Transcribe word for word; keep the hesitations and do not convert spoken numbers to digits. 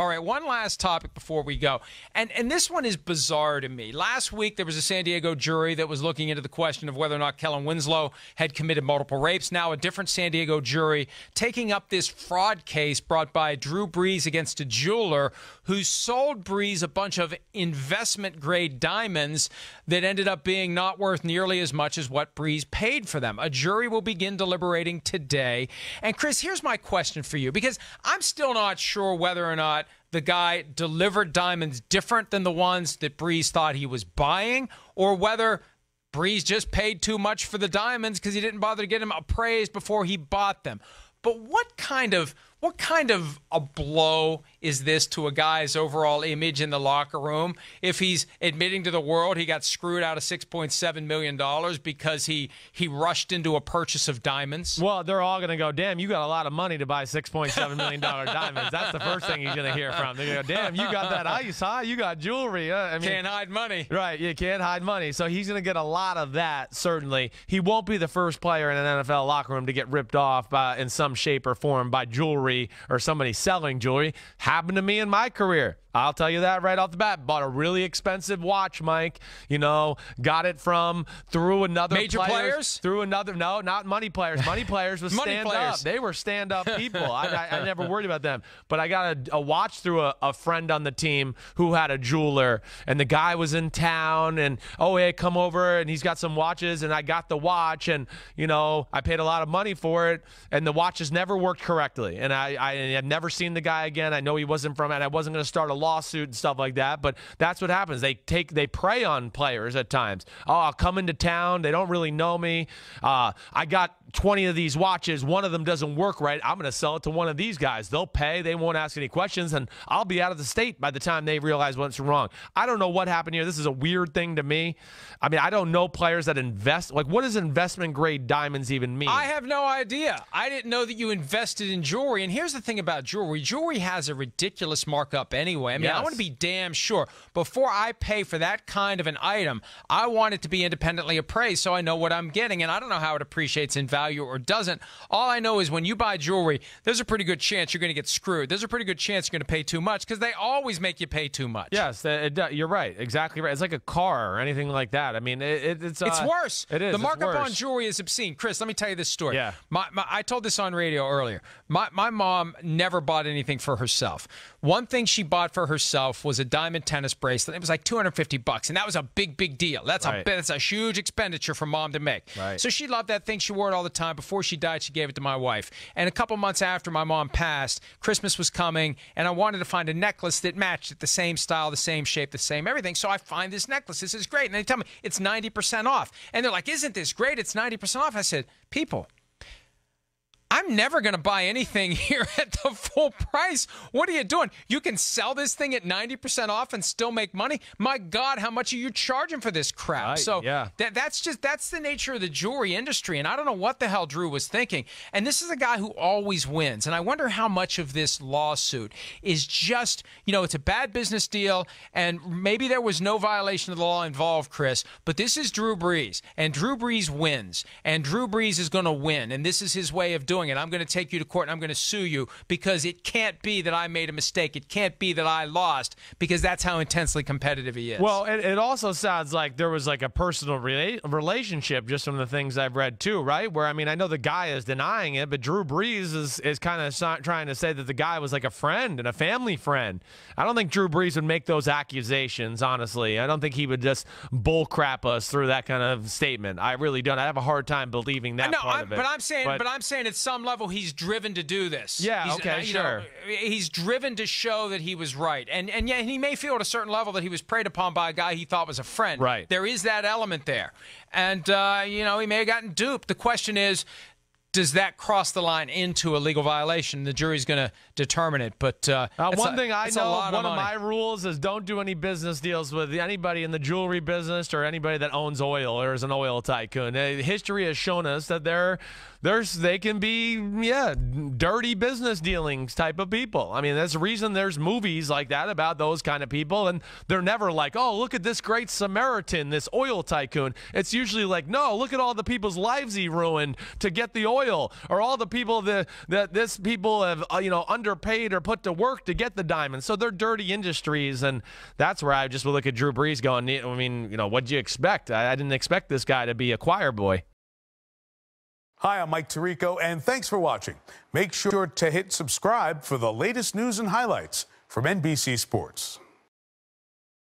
All right, one last topic before we go. And, and this one is bizarre to me. Last week, there was a San Diego jury that was looking into the question of whether or not Kellen Winslow had committed multiple rapes. Now a different San Diego jury taking up this fraud case brought by Drew Brees against a jeweler who sold Brees a bunch of investment-grade diamonds that ended up being not worth nearly as much as what Brees paid for them. A jury will begin deliberating today. And, Chris, here's my question for you, because I'm still not sure whether or not the guy delivered diamonds different than the ones that Brees thought he was buying, or whether Brees just paid too much for the diamonds because he didn't bother to get them appraised before he bought them. But what kind of what kind of a blow is this to a guy's overall image in the locker room if he's admitting to the world he got screwed out of six point seven million dollars because he he rushed into a purchase of diamonds? Well, they're all going to go, damn, you got a lot of money to buy six point seven million dollars diamonds. That's the first thing he's going to hear from. They're going to go, damn, you got that ice, huh? You got jewelry. Uh, I mean, can't hide money. Right, you can't hide money. So he's going to get a lot of that, certainly. He won't be the first player in an N F L locker room to get ripped off by, in some shape or form by jewelry or somebody selling jewelry. Happened to me in my career. I'll tell you that right off the bat. Bought a really expensive watch, Mike. You know, got it from through another major players, players? through another. No, not money players. Money players was money stand players. up. They were stand up people. I, I, I never worried about them. But I got a, a watch through a, a friend on the team who had a jeweler, and the guy was in town, and oh hey, come over, and he's got some watches, and I got the watch, and you know, I paid a lot of money for it, and the watches never worked correctly, and I I had never seen the guy again. I know he wasn't from it. I wasn't going to start a lawsuit and stuff like that, but that's what happens. They take, they prey on players at times. Oh, I'll come into town. They don't really know me. Uh, I got twenty of these watches. One of them doesn't work right. I'm going to sell it to one of these guys. They'll pay. They won't ask any questions, and I'll be out of the state by the time they realize what's wrong. I don't know what happened here. This is a weird thing to me. I mean, I don't know players that invest. Like, what does investment-grade diamonds even mean? I have no idea. I didn't know that you invested in jewelry, and here's the thing about jewelry. Jewelry has a ridiculous markup anyway. I mean, yes. I want to be damn sure. Before I pay for that kind of an item, I want it to be independently appraised so I know what I'm getting, and I don't know how it appreciates in value or doesn't. All I know is when you buy jewelry, there's a pretty good chance you're going to get screwed. There's a pretty good chance you're going to pay too much because they always make you pay too much. Yes, it, it, you're right. Exactly right. It's like a car or anything like that. I mean, it, it, it's... Uh, it's worse. It is. The markup on jewelry is obscene. Chris, let me tell you this story. Yeah. My, my, I told this on radio earlier. My, my mom never bought anything for herself. One thing she bought for herself was a diamond tennis bracelet. It was like two hundred fifty bucks, and that was a big, big deal. That's right. a that's a huge expenditure for mom to make. Right. So she loved that thing. She wore it all the time. Before she died, she gave it to my wife. And a couple months after my mom passed, Christmas was coming, and I wanted to find a necklace that matched it, the same style, the same shape, the same everything. So I find this necklace. This is great. And they tell me it's ninety percent off. And they're like, isn't this great? It's ninety percent off. I said, people, I'm never going to buy anything here at the full price. What are you doing? You can sell this thing at ninety percent off and still make money? My God, how much are you charging for this crap? Right, so yeah. that, that's just that's the nature of the jewelry industry, and I don't know what the hell Drew was thinking. And this is a guy who always wins, and I wonder how much of this lawsuit is just, you know, it's a bad business deal, and maybe there was no violation of the law involved, Chris, but this is Drew Brees, and Drew Brees wins, and Drew Brees is going to win, and this is his way of doing it. I'm going to take you to court and I'm going to sue you because it can't be that I made a mistake. It can't be that I lost, because that's how intensely competitive he is. Well, it, it also sounds like there was like a personal rela relationship just from the things I've read too, right? Where, I mean, I know the guy is denying it, but Drew Brees is, is kind of so trying to say that the guy was like a friend and a family friend. I don't think Drew Brees would make those accusations, honestly. I don't think he would just bull crap us through that kind of statement. I really don't. I have a hard time believing that no, part I'm, of it. But I'm saying, but, but I'm saying it's some level he's driven to do this. Yeah, he's, okay, you sure. know, he's driven to show that he was right. And and yeah, he may feel at a certain level that he was preyed upon by a guy he thought was a friend. Right. There is that element there. And, uh, you know, he may have gotten duped. The question is, does that cross the line into a legal violation? The jury's going to determine it. But uh, uh, one a, thing I know, one of, of my rules is don't do any business deals with anybody in the jewelry business or anybody that owns oil or is an oil tycoon. Uh, history has shown us that they're, they're, they can be, yeah, dirty business dealings type of people. I mean, that's the reason there's movies like that about those kind of people. And they're never like, oh, look at this great Samaritan, this oil tycoon. It's usually like, no, look at all the people's lives he ruined to get the oil. Oil, or all the people that that this people have uh, you know under underpaid or put to work to get the diamonds. So they're dirty industries, and that's where I just would look at Drew Brees going, I mean, you know, what do you expect? I, I didn't expect this guy to be a choir boy. Hi, I'm Mike Tirico, and thanks for watching. Make sure to hit subscribe for the latest news and highlights from N B C Sports.